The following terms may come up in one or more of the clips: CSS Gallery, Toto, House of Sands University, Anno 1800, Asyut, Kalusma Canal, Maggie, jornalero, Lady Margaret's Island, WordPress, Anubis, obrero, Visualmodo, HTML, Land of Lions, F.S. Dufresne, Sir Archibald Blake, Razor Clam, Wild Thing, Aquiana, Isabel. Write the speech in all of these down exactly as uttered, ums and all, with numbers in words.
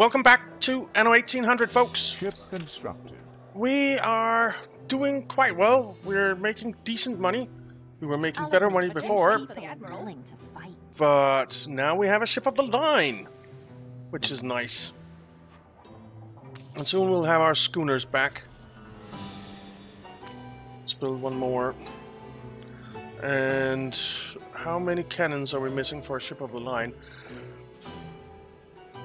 Welcome back to Anno eighteen hundred, folks. Ship constructed. We are doing quite well. We're making decent money. We were making better money before, but now we have a ship of the line, which is nice. And soon we'll have our schooners back. Let's build one more. And how many cannons are we missing for a ship of the line?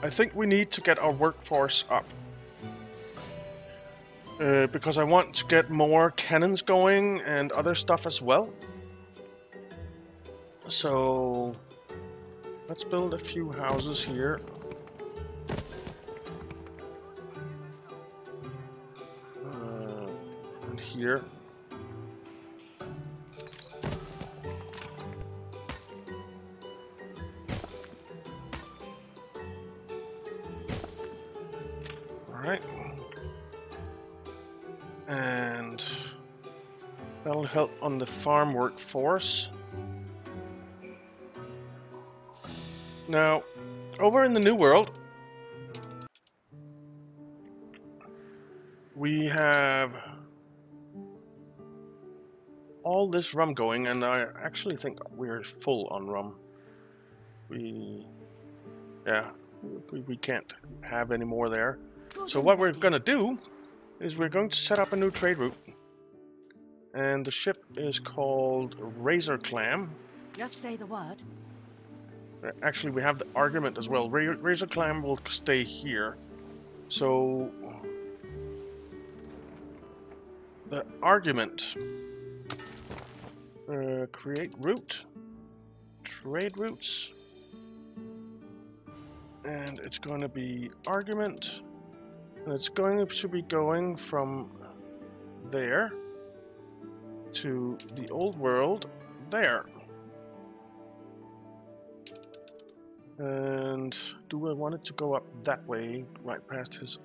I think we need to get our workforce up. Uh, because I want to get more cannons going and other stuff as well. So let's build a few houses here. Uh, and here. And that'll help on the farm workforce. Now, over in the New World, we have all this rum going, and I actually think we're full on rum. We, yeah, we, we can't have any more there. So what we're gonna do is we're going to set up a new trade route, and the ship is called Razor Clam. Just say the word. Actually, we have the argument as well. Razor Clam will stay here. So the argument, uh, create route, trade routes, and it's going to be argument. And it's going to be going from there to the old world there. And do I want it to go up that way, right past his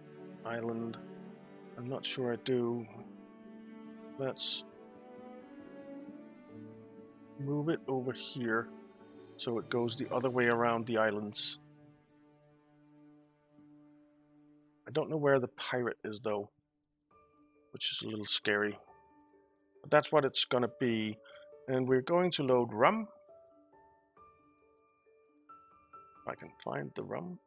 island? I'm not sure I do. Let's move it over here so it goes the other way around the islands. I don't know where the pirate is, though, which is a little scary. But that's what it's going to be. And we're going to load rum. If I can find the rum.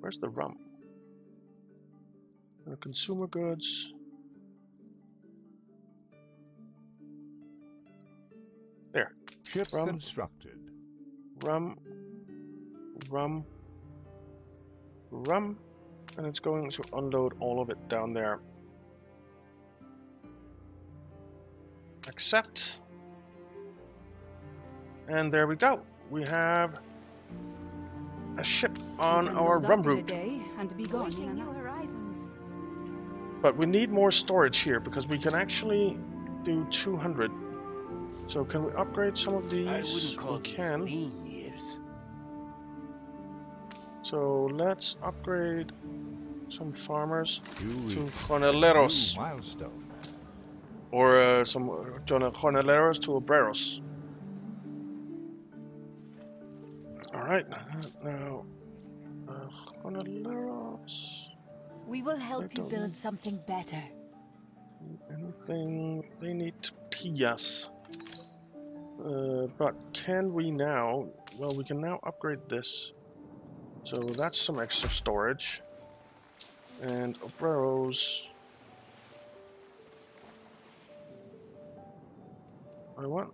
Where's the rum? Uh, consumer goods. There. Ship rum. Constructed. Rum. Rum, rum, and it's going to unload all of it down there. Accept. And there we go. We have a ship on our rum route. And be gone. But we need more storage here because we can actually do two hundred. So can we upgrade some of these? We can. So let's upgrade some farmers to jornaleros, or uh, some jornaleros to obreros. All right, now uh, jornaleros. We will help you build something better. Anything they need tias, uh, but can we now? Well, we can now upgrade this. So that's some extra storage. And obreros. I want.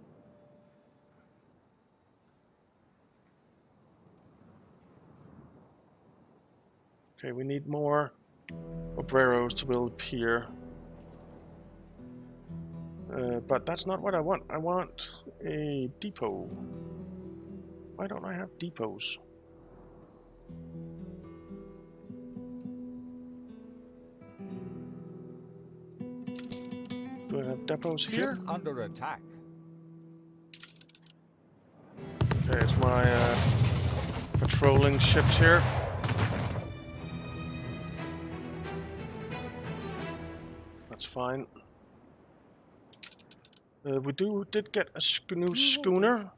Okay, we need more obreros to build up here. Uh, but that's not what I want. I want a depot. Why don't I have depots? Do I have depots here? Ship under attack. Okay, it's my uh, patrolling ships here. That's fine. Uh, we do did get a sc new schooner.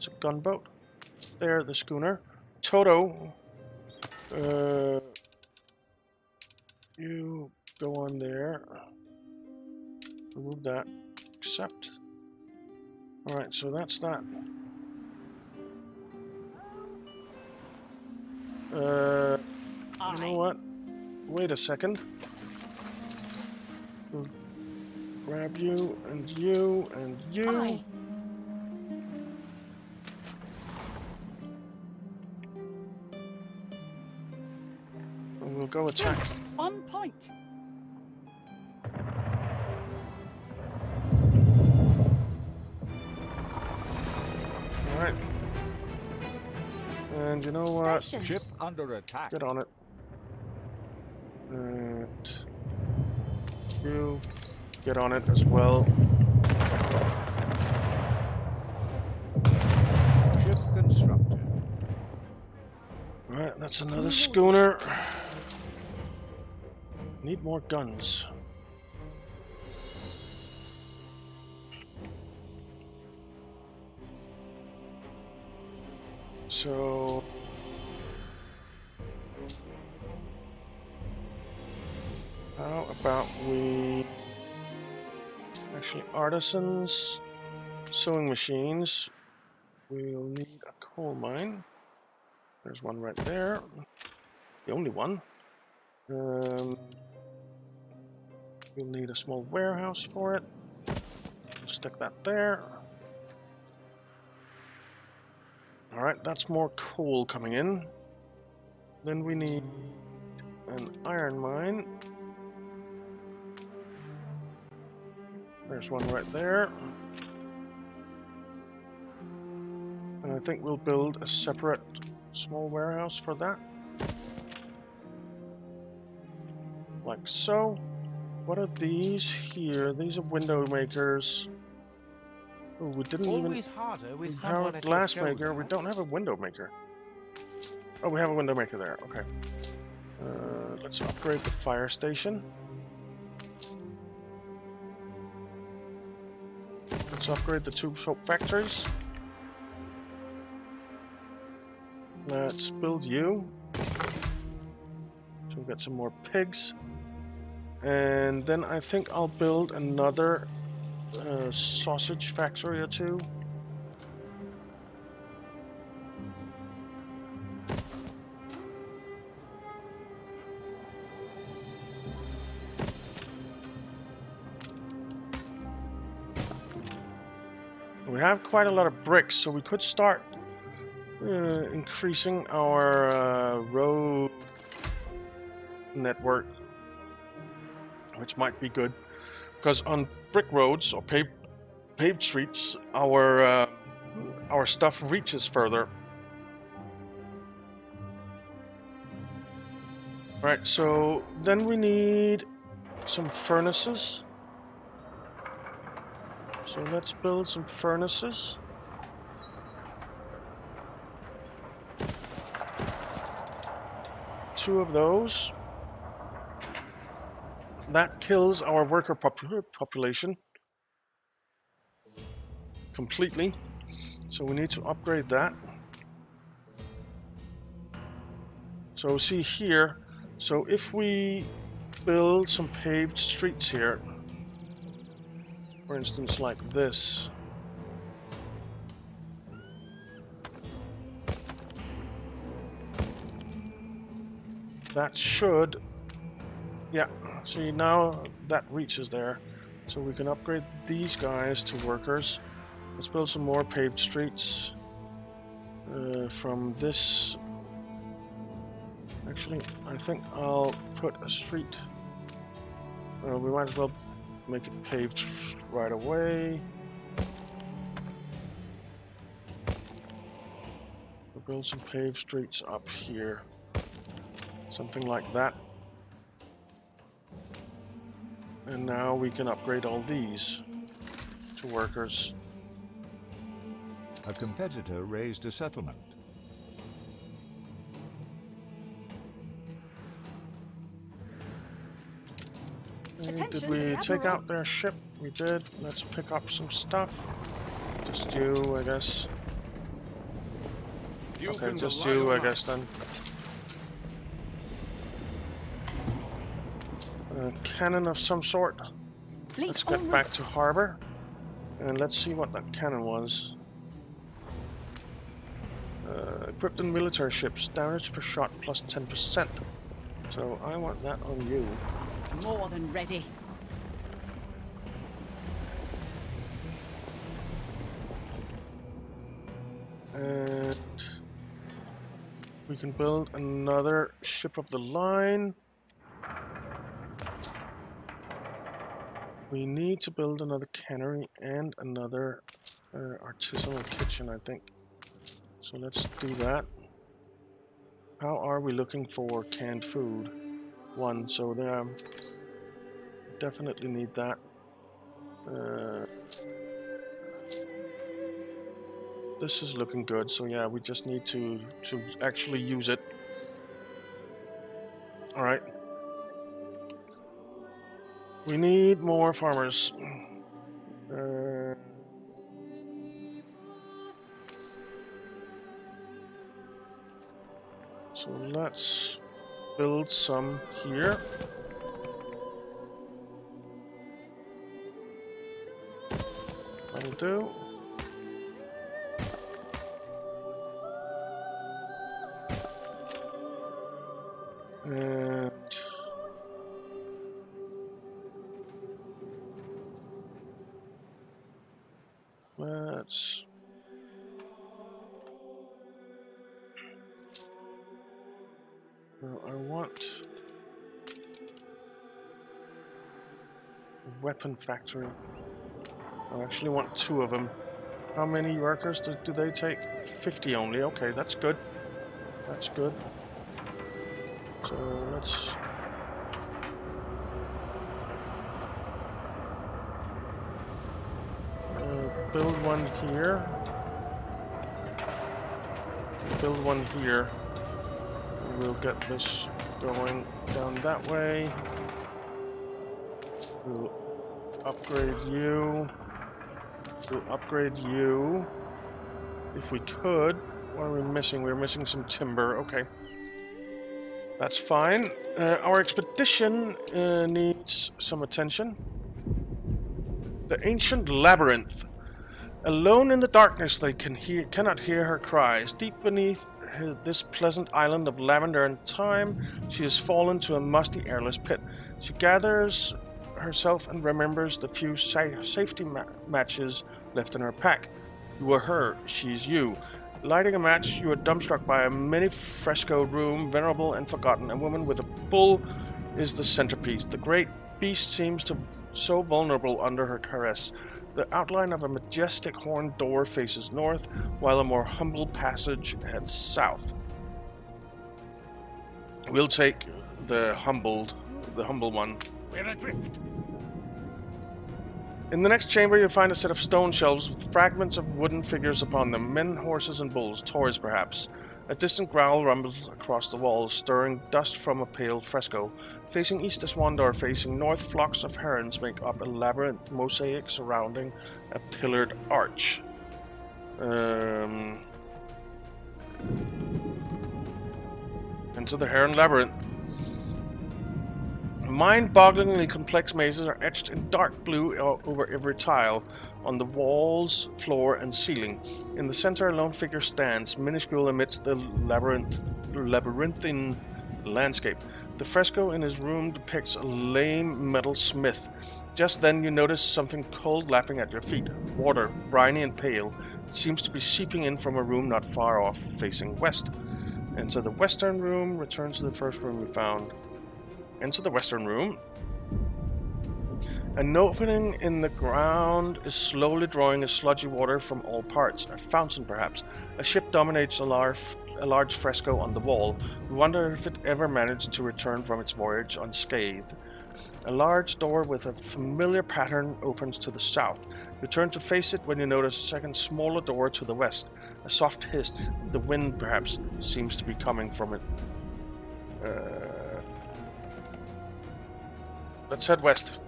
That's a gunboat. There, the schooner. Toto, uh, you go on there. Remove that. Accept. Alright, so that's that. Uh, you know what? Wait a second. We'll grab you, and you, and you. And we'll go attack. Yes, on point. Alright. And you know what? Stations. Ship under attack. Get on it. And you get on it as well. Ship constructed. Alright, that's another schooner. Need more guns. So how about we actually artisans, sewing machines, we'll need a coal mine. There's one right there. The only one. Um, we'll need a small warehouse for it. Stick that there. Alright, that's more coal coming in. Then we need an iron mine. There's one right there. And I think we'll build a separate small warehouse for that. Like so. What are these here? These are window makers. Oh, we didn't Always even with empower a glass maker. We don't have a window maker. Oh, we have a window maker there. Okay. Uh, let's upgrade the fire station. Let's upgrade the two soap factories. Let's build you. So we've got some more pigs. And then I think I'll build another... a sausage factory or two. We have quite a lot of bricks, so we could start uh, increasing our uh, road network, which might be good. Because on brick roads or paved, paved streets, our uh, our stuff reaches further. Right. So then we need some furnaces. So let's build some furnaces. Two of those. That kills our worker popul population completely, so we need to upgrade that. So see here, so if we build some paved streets here, for instance like this, that should, yeah, see now that reaches there, so we can upgrade these guys to workers. Let's build some more paved streets uh, from this. Actually, I think I'll put a street. Uh, we might as well make it paved right away. We'll build some paved streets up here, something like that. And now we can upgrade all these to workers. A competitor raised a settlement. Did we take out their ship? We did. Let's pick up some stuff. Just you, I guess. You okay, just you, I guess, then. A cannon of some sort. Fleet let's get back right. to harbor. And let's see what that cannon was. Uh, equipped in military ships. Damage per shot plus ten percent. So I want that on you. More than ready. And we can build another ship of the line. We need to build another cannery and another uh, artisanal kitchen, I think. So let's do that. How are we looking for canned food? One, so there, um, definitely need that. Uh, this is looking good, so yeah, we just need to, to actually use it. All right. We need more farmers. Uh, so let's build some here. That'll do. And let's well, I want a weapon factory. I actually want two of them. How many workers do, do they take? fifty only. Okay, that's good. That's good. So let's build one here. Build one here. We'll get this going down that way. We'll upgrade you. We'll upgrade you. If we could. What are we missing? We're missing some timber. Okay. That's fine. Uh, our expedition uh, needs some attention. The ancient labyrinth. Alone in the darkness, they can hear, cannot hear her cries. Deep beneath her, this pleasant island of lavender and thyme, she has fallen to a musty, airless pit. She gathers herself and remembers the few sa safety ma matches left in her pack. You are her, she's you. Lighting a match, you are dumbstruck by a many-frescoed room, venerable and forgotten. A woman with a bull is the centerpiece. The great beast seems to so vulnerable under her caress. The outline of a majestic horned door faces north, while a more humble passage heads south. We'll take the humbled, the humble one. We're adrift. In the next chamber, you'll find a set of stone shelves with fragments of wooden figures upon them. Men, horses, and bulls. Toys, perhaps. A distant growl rumbles across the walls, stirring dust from a pale fresco. Facing east is one door, facing north, flocks of herons make up a labyrinth mosaic surrounding a pillared arch. Um, into the heron labyrinth. Mind-bogglingly complex mazes are etched in dark blue over every tile, on the walls, floor, and ceiling. In the center, a lone figure stands, minuscule amidst the labyrinth, labyrinthine landscape. The fresco in his room depicts a lame metal smith. Just then, you notice something cold lapping at your feet. Water, briny and pale, seems to be seeping in from a room not far off, facing west. Enter the western room, return to the first room you found. Into the western room. An opening in the ground is slowly drawing a sludgy water from all parts. A fountain, perhaps. A ship dominates a large, a large fresco on the wall. We wonder if it ever managed to return from its voyage unscathed. A large door with a familiar pattern opens to the south. You turn to face it when you notice a second smaller door to the west. A soft hiss. The wind, perhaps, seems to be coming from it. Uh... Let's head west.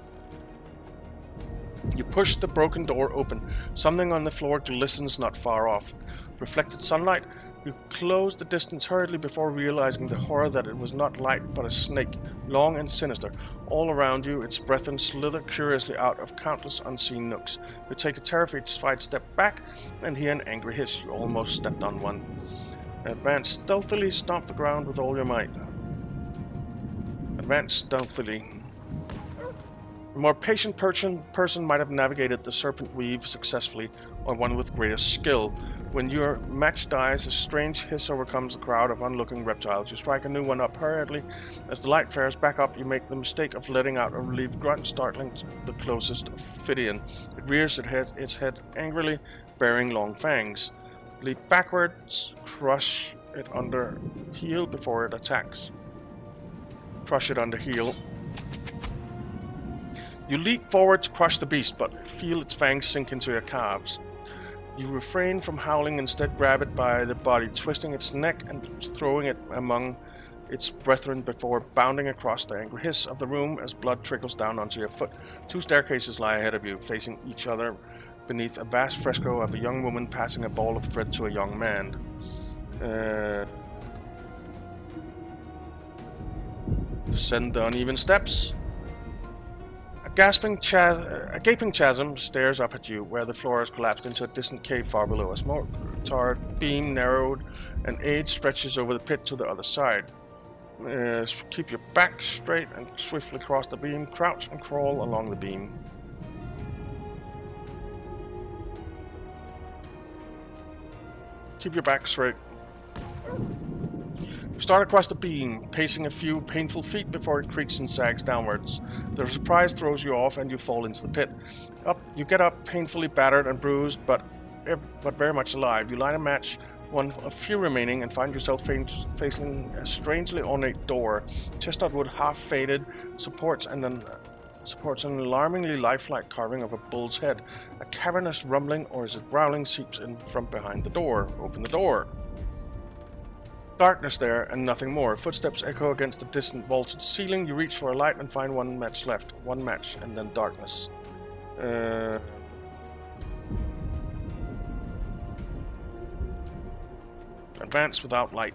You push the broken door open. Something on the floor glistens not far off. Reflected sunlight We closed the distance hurriedly before realizing the horror that it was not light but a snake, long and sinister. All around you, its brethren slither curiously out of countless unseen nooks. You take a terrified step back and hear an angry hiss. You almost stepped on one. Advance stealthily, stomp the ground with all your might. Advance stealthily. A more patient person, person might have navigated the serpent weave successfully, or one with greater skill. When your match dies, a strange hiss overcomes the crowd of onlooking reptiles. You strike a new one up hurriedly. As the light fares back up, you make the mistake of letting out a relieved grunt, startling the closest ophidian. It rears its head, its head angrily, bearing long fangs. Leap backwards, crush it under heel before it attacks. Crush it under heel. You leap forward to crush the beast, but feel its fangs sink into your calves. You refrain from howling, instead grab it by the body, twisting its neck and throwing it among its brethren before bounding across the angry hiss of the room as blood trickles down onto your foot. Two staircases lie ahead of you, facing each other beneath a vast fresco of a young woman passing a ball of thread to a young man. Uh, descend the uneven steps. Gasping chas a gaping chasm stares up at you, where the floor has collapsed into a distant cave far below. A small turret beam narrowed, and aid stretches over the pit to the other side. Uh, keep your back straight and swiftly cross the beam. Crouch and crawl along the beam. Keep your back straight. Start across the beam, pacing a few painful feet before it creaks and sags downwards. The surprise throws you off and you fall into the pit. Up, you get up, painfully battered and bruised, but, but very much alive. You light a match, one of few remaining, and find yourself facing a strangely ornate door. Chestnut wood, half faded, supports and then supports an alarmingly lifelike carving of a bull's head. A cavernous rumbling, or is it growling, seeps in from behind the door. Open the door. Darkness there, and nothing more. Footsteps echo against the distant vaulted ceiling. You reach for a light and find one match left. One match, and then darkness. Uh... Advance without light.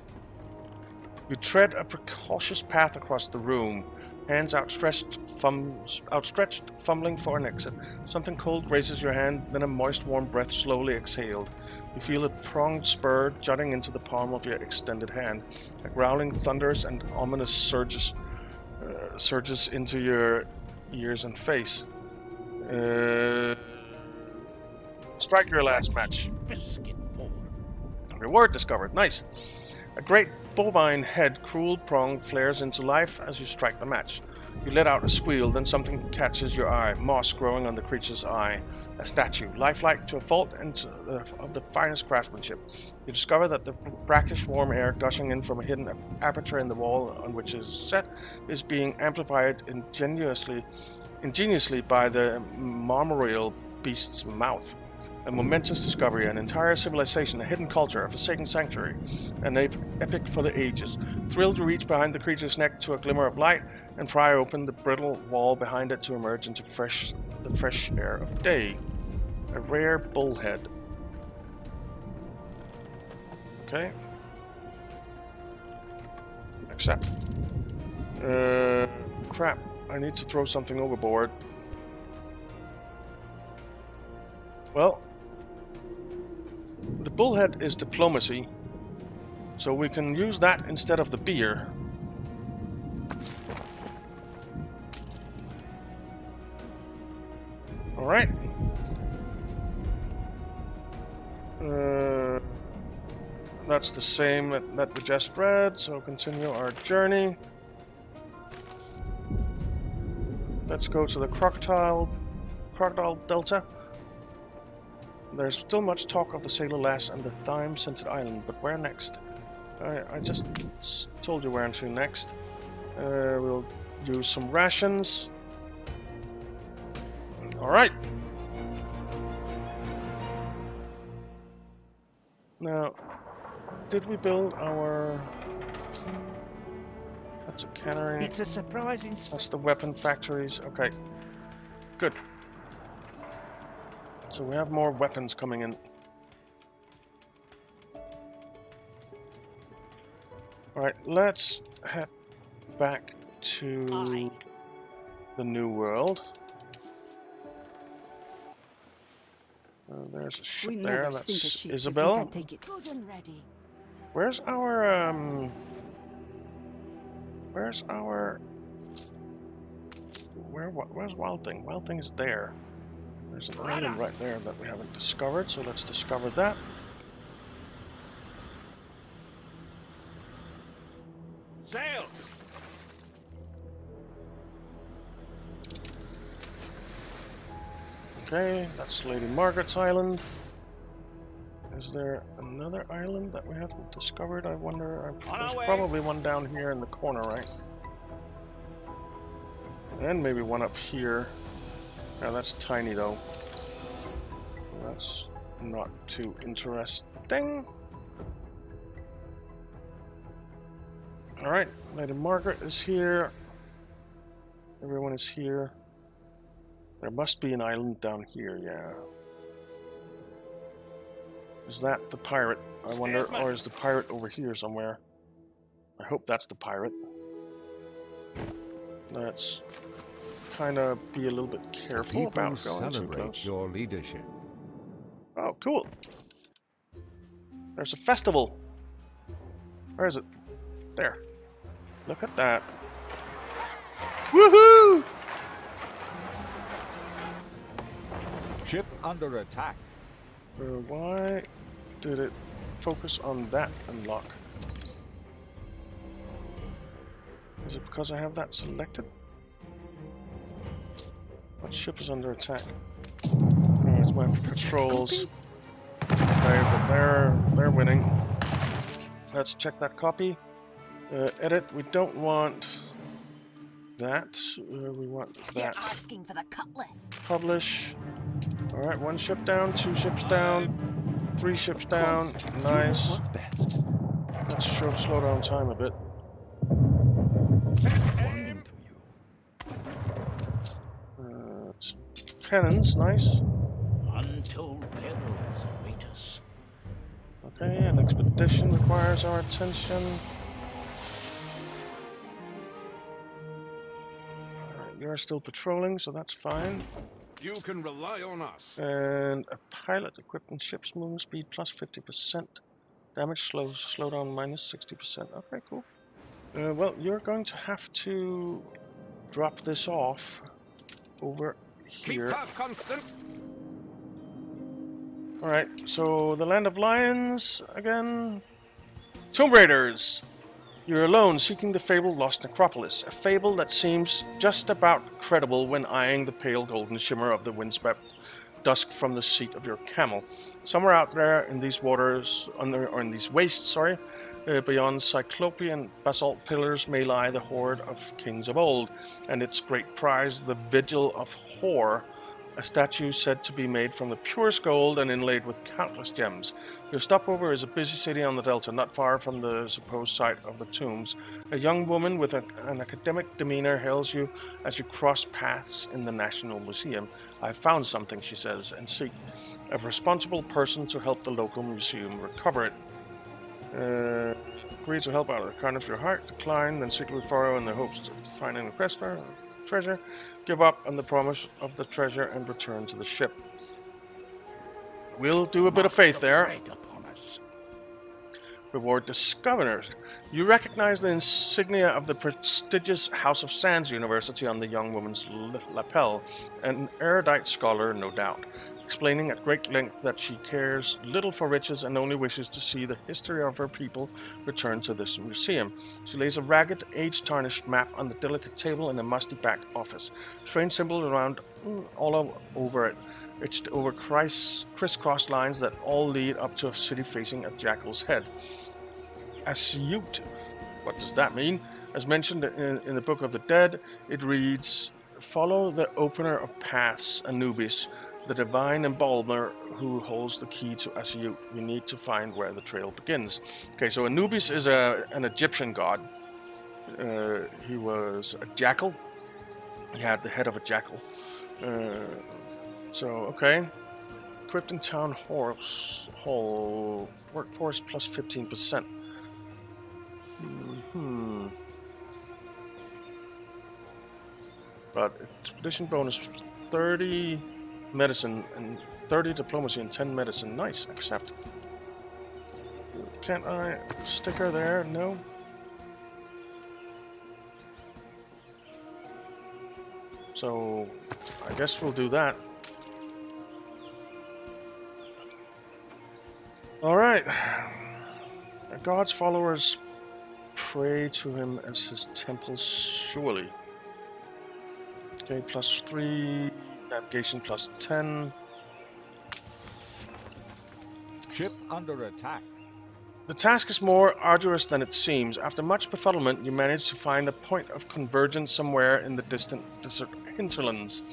You tread a precautious path across the room. Hands outstretched, fum outstretched, fumbling for an exit. Something cold grazes your hand, then a moist, warm breath slowly exhaled. You feel a pronged spur jutting into the palm of your extended hand. A growling thunders and ominous surges, uh, surges into your ears and face. Uh, strike your last match. Reward discovered. Nice. A great bovine head, cruel prong, flares into life as you strike the match. You let out a squeal, then something catches your eye, moss growing on the creature's eye. A statue, lifelike to a fault and to the, of the finest craftsmanship. You discover that the brackish warm air gushing in from a hidden aperture in the wall on which it is set is being amplified ingeniously, ingeniously by the marmoreal beast's mouth. A momentous discovery, an entire civilization, a hidden culture, a forsaken sanctuary, an epic for the ages. Thrilled, you reach behind the creature's neck to a glimmer of light and pry open the brittle wall behind it to emerge into fresh, the fresh air of day. A rare bullhead. Okay. Accept. Uh, crap. I need to throw something overboard. Well... the bullhead is diplomacy, so we can use that instead of the beer. Alright. Uh, that's the same that, that we just read, so continue our journey. Let's go to the crocodile, crocodile delta. There's still much talk of the Sailor Lass and the thyme-scented island, but where next? I, I just told you where to next. Uh, we'll use some rations. Alright! Now, did we build our... that's a cannery. It's a surprising... that's the weapon factories. Okay. Good. So we have more weapons coming in. Right, let's head back to Hi. the New World. Oh, there's a ship we there. That's ship Isabel. Take it. Ready. Where's our um? Where's our? Where what? Where's Wild Thing? Wild Thing is there. There's an island right there that we haven't discovered, so let's discover that. Sails. Okay, that's Lady Margaret's Island. Is there another island that we haven't discovered? I wonder. I, there's probably one down here in the corner, right? And maybe one up here. Yeah, that's tiny though. That's not too interesting. Alright, Lady Margaret is here. Everyone is here. There must be an island down here, yeah. Is that the pirate? I wonder, or is the pirate over here somewhere? I hope that's the pirate. Let's kind of be a little bit careful People about going too close. Your leadership. Oh, cool! There's a festival. Where is it? There. Look at that! Woohoo! Ship under attack. Uh, why did it focus on that unlock? Is it because I have that selected? What ship is under attack? Oh, it's my patrols. Okay, but they're, they're winning. Let's check that copy. Uh, edit. We don't want that. Uh, we want that. You're asking for the cutlass. Publish. Alright, one ship down, two ships down, three ships down. Nice. Let's show, slow down time a bit. Cannons, nice. Untold perils await us. Okay, an expedition requires our attention. Alright, you're still patrolling, so that's fine. You can rely on us. And a pilot equipped in ship's movement speed plus fifty percent. Damage slow, slow down minus sixty percent. Okay, cool. Uh, well, you're going to have to drop this off over here. Alright, so the Land of Lions again. Tomb Raiders! You're alone seeking the fabled lost necropolis, a fable that seems just about credible when eyeing the pale golden shimmer of the windswept dusk from the seat of your camel. Somewhere out there in these waters, under, or in these wastes, sorry, uh, beyond cyclopean basalt pillars may lie the hoard of kings of old, and its great prize, the Vigil of Hor, a statue said to be made from the purest gold and inlaid with countless gems. Your stopover is a busy city on the delta, not far from the supposed site of the tombs. A young woman with a, an academic demeanor hails you as you cross paths in the National Museum. I found something, she says, and seek a responsible person to help the local museum recover it. Uh, agree to help out of the kindness of your heart, decline, then secretly follow in the hopes of finding the questioner. Treasure, give up on the promise of the treasure and return to the ship. We'll do a bit of faith there. Reward discoverers. You recognize the insignia of the prestigious House of Sands University on the young woman's lapel, an erudite scholar, no doubt, explaining at great length that she cares little for riches and only wishes to see the history of her people return to this museum. She lays a ragged, age-tarnished map on the delicate table in a musty-backed office. Strange symbols around all over it, etched over criss-cross lines that all lead up to a city facing a jackal's head. Asyut. What does that mean? As mentioned in, in the Book of the Dead, it reads, "Follow the opener of paths, Anubis, the divine embalmer who holds the key to Asyut. You need to find where the trail begins." Okay, so Anubis is a, an Egyptian god. Uh, he was a jackal. He had the head of a jackal. Uh, so, okay. Equipped in town horse hall. Workforce plus fifteen percent. Mm-hmm. Right, expedition bonus thirty medicine and thirty diplomacy and ten medicine. Nice, accept. Can't I stick her there? No. So I guess we'll do that. Alright. God's followers pray to him as his temple, surely. Okay, plus three, navigation plus ten. Ship under attack. The task is more arduous than it seems. After much befuddlement, you manage to find a point of convergence somewhere in the distant desert hinterlands.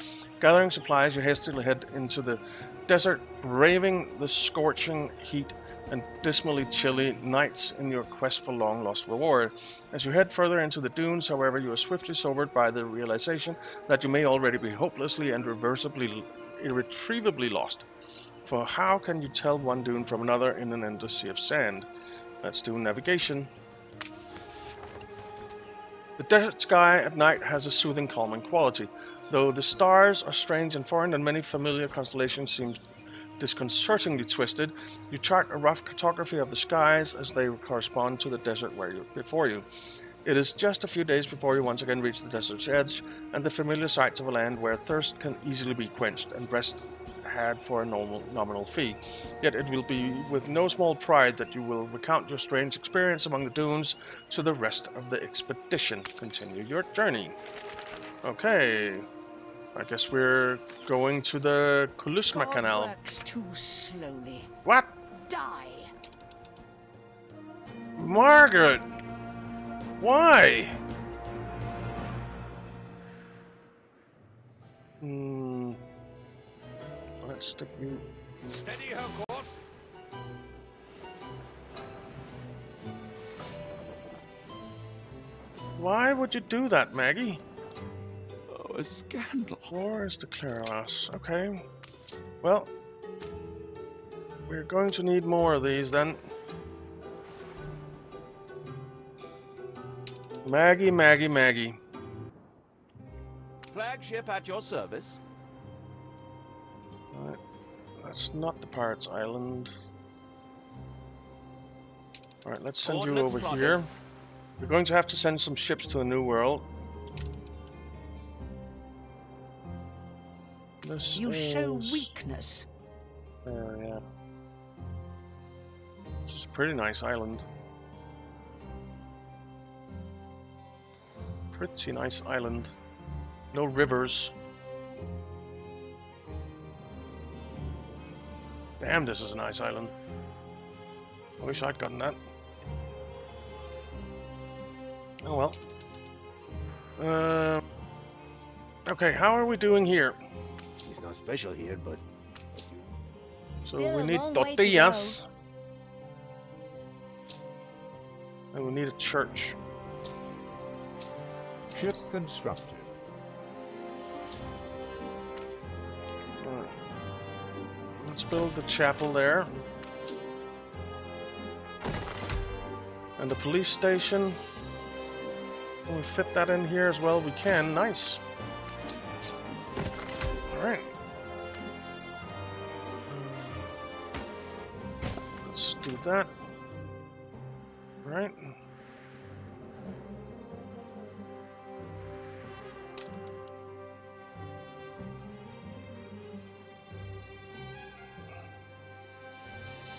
Gathering supplies, you hastily head into the desert, braving the scorching heat and dismally chilly nights in your quest for long-lost reward. As you head further into the dunes, however, you are swiftly sobered by the realization that you may already be hopelessly and irreversibly, irretrievably lost. For how can you tell one dune from another in an endless sea of sand? Let's do navigation. The desert sky at night has a soothing, calming quality. Though the stars are strange and foreign and many familiar constellations seem disconcertingly twisted, you chart a rough cartography of the skies as they correspond to the desert where you, before you. It is just a few days before you once again reach the desert's edge and the familiar sights of a land where thirst can easily be quenched and rest had for a normal, nominal fee. Yet it will be with no small pride that you will recount your strange experience among the dunes to the rest of the expedition. Continue your journey. Okay. I guess we're going to the Kalusma Canal. God works too slowly. What? Die. Margaret! Why? Hmm. Let's stick you. Steady her course. Why would you do that, Maggie? A scandal. War is declared us. Okay. Well, we're going to need more of these then. Maggie, Maggie, Maggie. Flagship at your service. All right. That's not the Pirates Island. All right, let's send you over here. We're going to have to send some ships to the New World. This you is... show weakness. There, yeah. This is a pretty nice island. Pretty nice island. No rivers. Damn, this is a nice island. I wish I'd gotten that. Oh well. Uh, okay, how are we doing here? It's not special here, but so still we need tortillas, to and we need a church. Ship constructed. Right. Let's build the chapel there, and the police station. Can we fit that in here as well? We can. Nice. Alright. Let's do that. Right.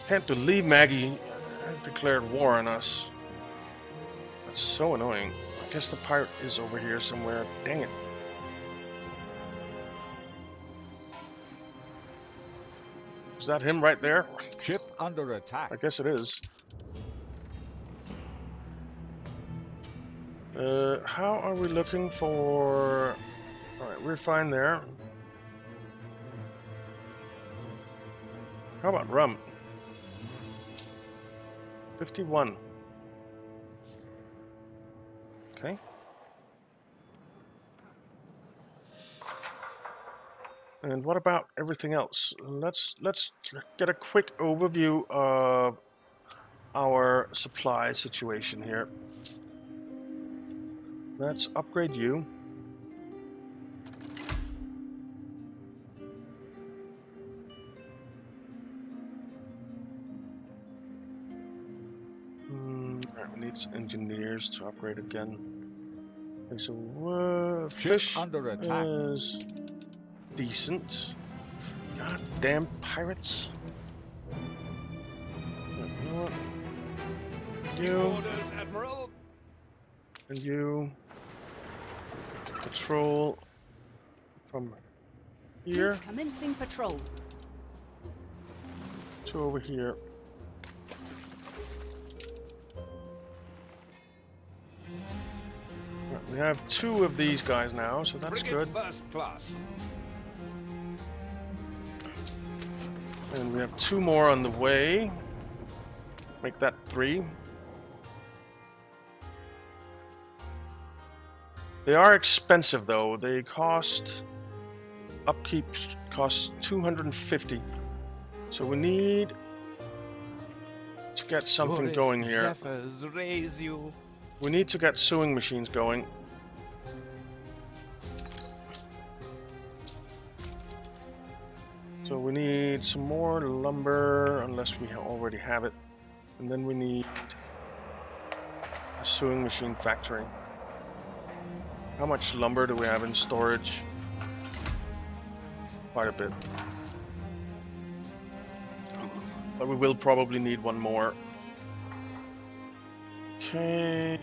Can't believe Maggie declared war on us. That's so annoying. I guess the pirate is over here somewhere. Dang it. Is that him right there? Ship under attack. I guess it is. Uh, how are we looking for... Alright, we're fine there. How about rum? fifty-one. Okay. And what about everything else? Let's let's get a quick overview of our supply situation here. Let's upgrade you. Engineers to upgrade again. Okay, so uh, fish under attack is decent. Goddamn pirates! You orders, Admiral. And you patrol from here. Commencing patrol to over here. We have two of these guys now, so that's good. First class. And we have two more on the way. Make that three. They are expensive though. They cost upkeep costs two hundred fifty. So we need to get something going here. We need to get sewing machines going. So we need some more lumber, unless we already have it. And then we need a sewing machine factory. How much lumber do we have in storage? Quite a bit. But we will probably need one more. Okay.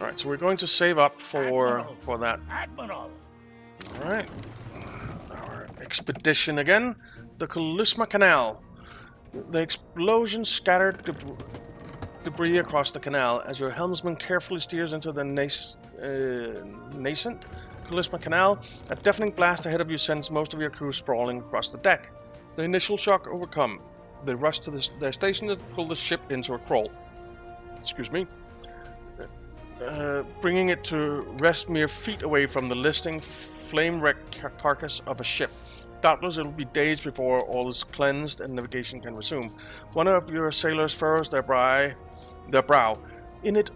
All right, so we're going to save up for Admiral. for that. Admiral. All right, our expedition again. The Kalusma Canal. The explosion scattered deb debris across the canal as your helmsman carefully steers into the nas uh, nascent Kalusma Canal. A deafening blast ahead of you sends most of your crew sprawling across the deck. The initial shock overcome. They rush to the, their station to pull the ship into a crawl. Excuse me. Uh, bringing it to rest mere feet away from the listing flame-wrecked car carcass of a ship. Doubtless it will be days before all is cleansed and navigation can resume. One of your sailors furrows their, bri their brow. In it,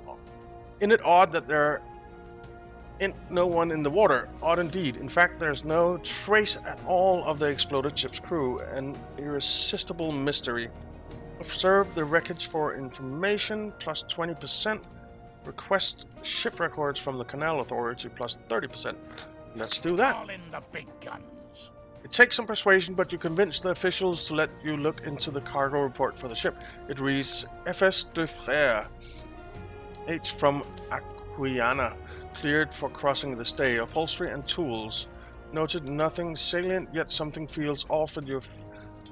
in it odd that there ain't no one in the water. Odd indeed. In fact, there's no trace at all of the exploded ship's crew. An irresistible mystery. Observe the wreckage for information, plus twenty percent. Request ship records from the Canal Authority, plus thirty percent. Let's do that. All in the big guns. It takes some persuasion, but you convince the officials to let you look into the cargo report for the ship. It reads F S Dufresne, H from Aquiana, cleared for crossing the stay. Upholstery and tools. Noted nothing salient, yet something feels off, and your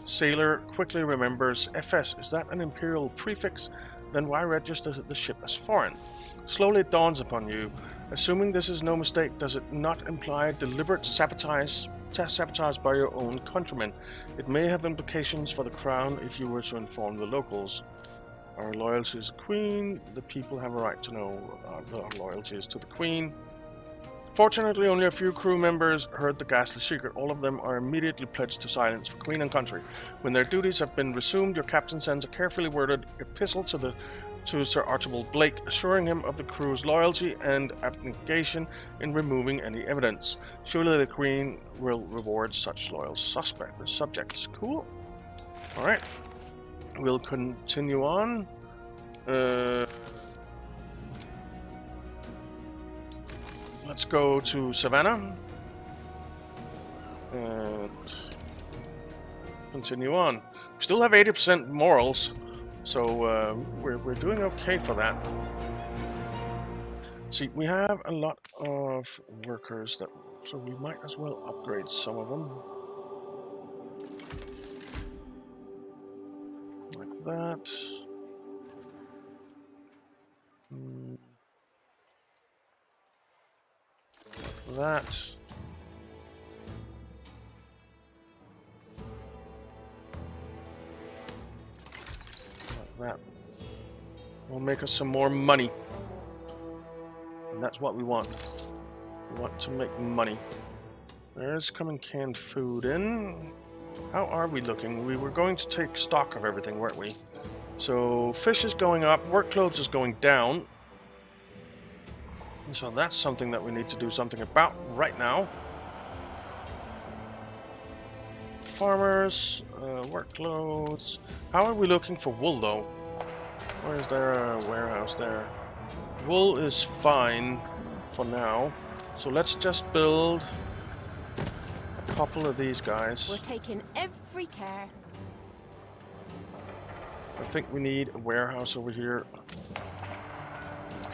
sailor quickly remembers F S. Is that an imperial prefix? Then why register the ship as foreign? Slowly it dawns upon you. Assuming this is no mistake, does it not imply deliberate sabotage, sabotage by your own countrymen? It may have implications for the crown if you were to inform the locals. Our loyalty is the queen. The people have a right to know our loyalty is to the queen. Fortunately, only a few crew members heard the ghastly secret. All of them are immediately pledged to silence for queen and country. When their duties have been resumed, your captain sends a carefully worded epistle to the to Sir Archibald Blake, assuring him of the crew's loyalty and abnegation in removing any evidence. Surely the queen will reward such loyal suspect, subjects. Cool. All right. We'll continue on. Uh... Let's go to Savannah and continue on. We still have eighty percent morals, so uh, we're, we're doing okay for that. See, we have a lot of workers, that, so we might as well upgrade some of them. Like that. Mm. That. Like that. We'll make us some more money. And that's what we want. We want to make money. There's coming canned food in. How are we looking? We were going to take stock of everything, weren't we? So fish is going up, work clothes is going down. And so that's something that we need to do something about right now. Farmers, uh, work clothes. How are we looking for wool though? Where is there a warehouse there? Wool is fine for now. So let's just build a couple of these guys. We're taking every care. I think we need a warehouse over here.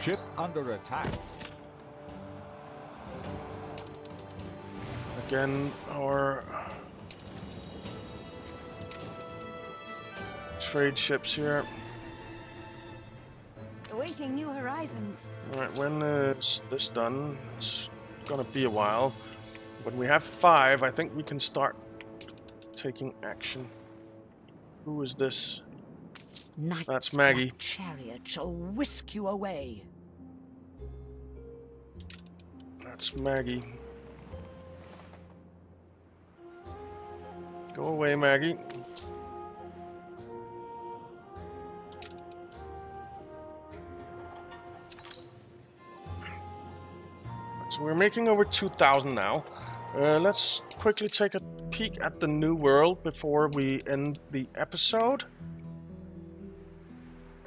Ship under attack. Again, our trade ships here. Awaiting new horizons. Alright, when is this done? It's gonna be a while. When we have five, I think we can start taking action. Who is this? Night's That's Maggie. Chariot shall whisk you away. That's Maggie. Go away, Maggie. So we're making over two thousand now. Uh, let's quickly take a peek at the new world before we end the episode.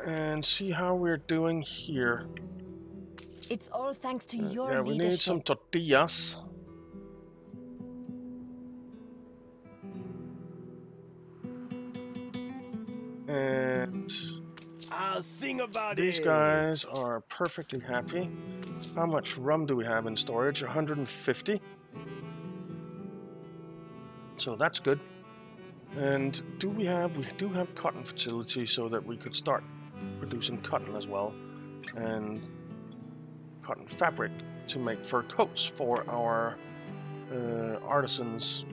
And see how we're doing here. It's all thanks to uh, your yeah, we leadership. Need some tortillas. And I'll sing about these it. guys are perfectly happy. How much rum do we have in storage? one hundred fifty. So that's good. And do we have? We do have cotton fertility, so that we could start producing cotton as well, and cotton fabric to make fur coats for our uh, artisans,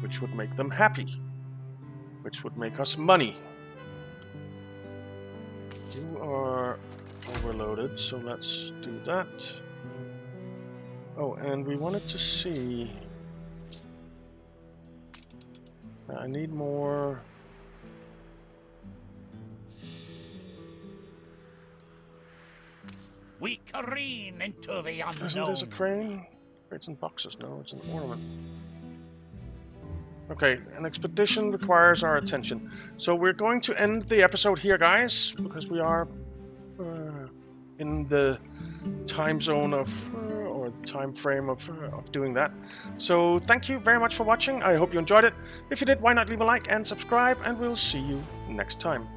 which would make them happy, which would make us money. You are overloaded, so let's do that. Oh, and we wanted to see... I need more... We careen into the unknown. Isn't this a crane? Crates and boxes. No, it's an ornament. Okay, an expedition requires our attention. So we're going to end the episode here, guys, because we are uh, in the time zone of... Uh, time frame of, uh, of doing that. So thank you very much for watching. I hope you enjoyed it. If you did, why not leave a like and subscribe, and we'll see you next time.